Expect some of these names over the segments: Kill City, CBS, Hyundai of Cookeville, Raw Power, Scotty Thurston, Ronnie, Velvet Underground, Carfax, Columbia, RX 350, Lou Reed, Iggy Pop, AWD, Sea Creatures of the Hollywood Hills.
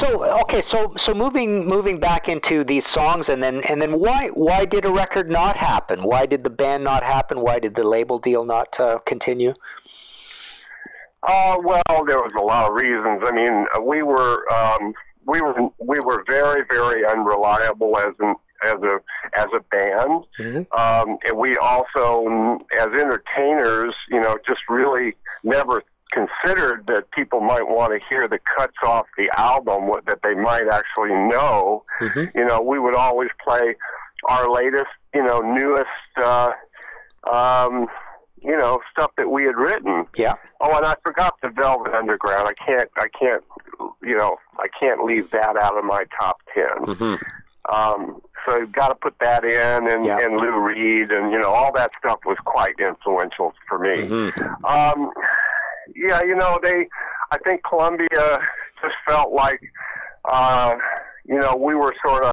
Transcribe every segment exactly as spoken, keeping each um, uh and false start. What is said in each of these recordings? So okay, so so moving moving back into these songs, and then and then why why did a record not happen? Why did the band not happen? Why did the label deal not uh, continue? Uh, well, there was a lot of reasons. I mean, we were um, we were we were very very unreliable as an as a as a band, mm-hmm. um, and we also, as entertainers, you know, just really never considered that people might want to hear the cuts off the album that they might actually know. Mm-hmm. You know, we would always play our latest, you know, newest, uh, um, you know, stuff that we had written. Yeah. Oh, and I forgot the Velvet Underground. I can't, I can't, you know, I can't leave that out of my top ten. Mm-hmm. Um, so you've got to put that in, and, yeah. and Lou Reed, and, you know, all that stuff was quite influential for me. Mm-hmm. Um, yeah, you know, they, I think Columbia just felt like, uh, you know, we were sort of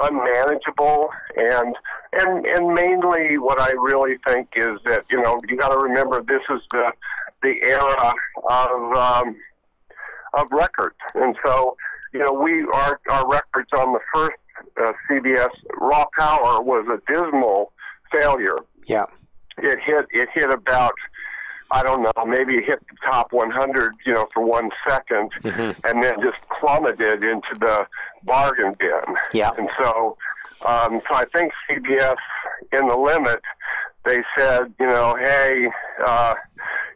unmanageable, and, and, and mainly what I really think is that, you know, you got to remember this is the, the era of, um, of records. And so, you know, we, our, our records on the first, Uh, C B S Raw Power was a dismal failure. Yeah, it hit. It hit about, I don't know, maybe it hit the top one hundred, you know, for one second, mm-hmm. and then just plummeted into the bargain bin. Yeah, and so, um, so I think C B S, in the limit, they said, you know, hey, uh,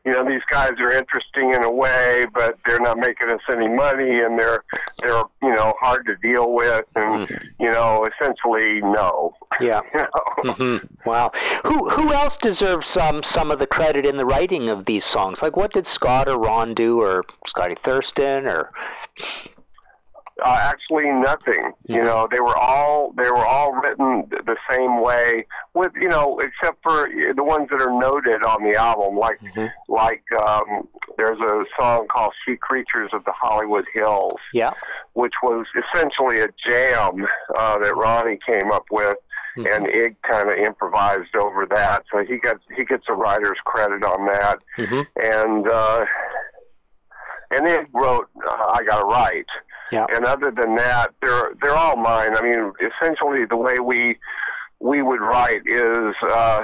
you know, these guys are interesting in a way, but they're not making us any money, and they're, they're, you know, hard to deal with, and mm. you know, essentially, no. Yeah. You know? Mm-hmm. Wow. Who who else deserves some um, some of the credit in the writing of these songs? Like, what did Scott or Ron do, or Scotty Thurston, or? Uh, actually, nothing. Mm-hmm. You know, they were all they were all written the same way, with, you know, except for the ones that are noted on the album. Like mm-hmm. like um, there's a song called "Sea Creatures of the Hollywood Hills," yeah, which was essentially a jam uh, that Ronnie came up with, mm-hmm. and Ig kind of improvised over that. So he gets he gets a writer's credit on that, mm-hmm. and uh, and Ig wrote uh, "I Gotta Write." Yeah. And other than that, they're they're all mine. I mean, essentially, the way we we would write is, uh,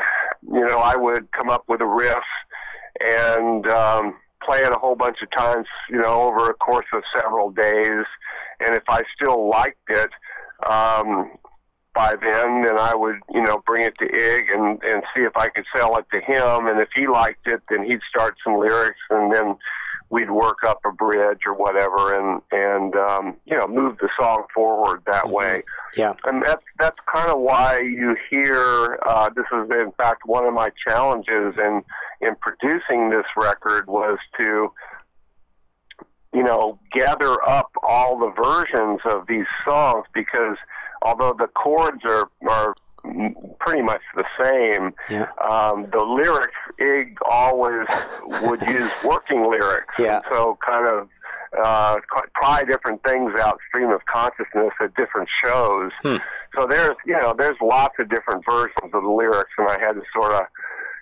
you know, I would come up with a riff and um, play it a whole bunch of times, you know, over a course of several days. And if I still liked it um, by then, then I would, you know, bring it to Ig and and see if I could sell it to him. And if he liked it, then he'd start some lyrics, and then we'd work up a bridge or whatever, and and um, you know, move the song forward that mm-hmm. way. Yeah, and that's that's kind of why you hear uh, this is in fact one of my challenges in in producing this record was to, you know, gather up all the versions of these songs, because although the chords are are pretty much the same. Yeah. Um, the lyrics, Ig always would use working lyrics. Yeah. And so kind of uh, try different things out, stream of consciousness at different shows. Hmm. So there's, you know, there's lots of different versions of the lyrics, and I had to sort of,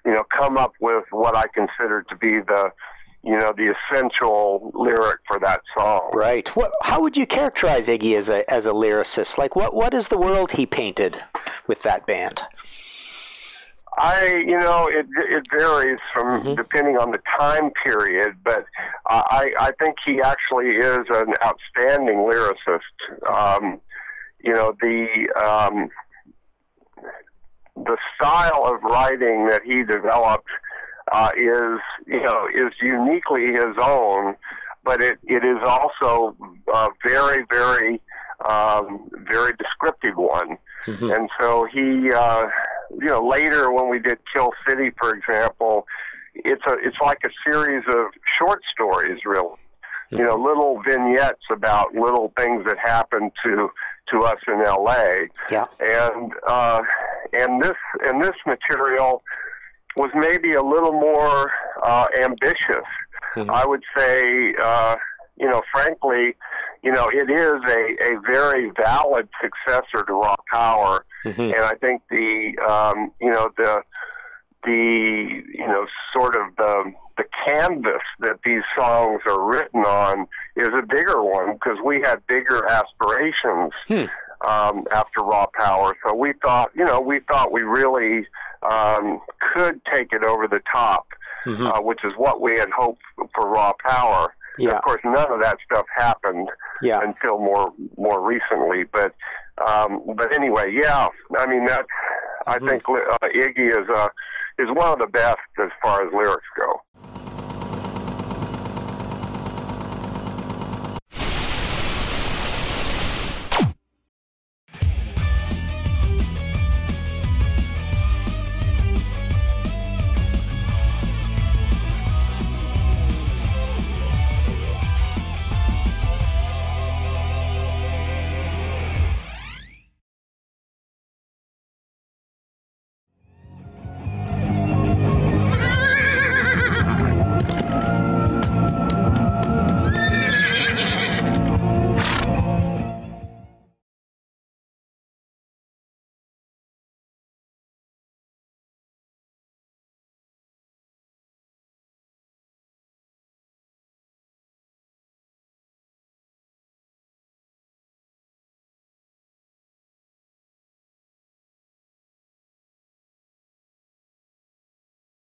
you know, come up with what I considered to be the, you know, the essential lyric for that song. Right. What, how would you characterize Iggy as a as a lyricist? Like, what what is the world he painted with that band? I, you know, it it varies from mm-hmm. depending on the time period, but uh, I I think he actually is an outstanding lyricist. Um, you know, the um, the style of writing that he developed Uh, is, you know, is uniquely his own, but it, it is also a very, very, um, very descriptive one. Mm-hmm. And so he, uh, you know, later when we did Kill City, for example, it's a, it's like a series of short stories, really, mm-hmm. you know, little vignettes about little things that happened to, to us in L A. Yeah. And, uh, and this, and this material was maybe a little more uh, ambitious. Mm-hmm. I would say, uh, you know, frankly, you know, it is a, a very valid successor to Raw Power, mm-hmm. and I think the, um, you know, the the you know, sort of the the canvas that these songs are written on is a bigger one, because we had bigger aspirations hmm. um, after Raw Power. So we thought, you know, we thought we really um, could take it over the top, mm-hmm. uh, which is what we had hoped for Raw Power. Yeah. And of course, none of that stuff happened yeah. until more more recently. But um, but anyway, yeah, I mean, that, mm-hmm. I think uh, Iggy is a. Uh, is one of the best as far as lyrics go.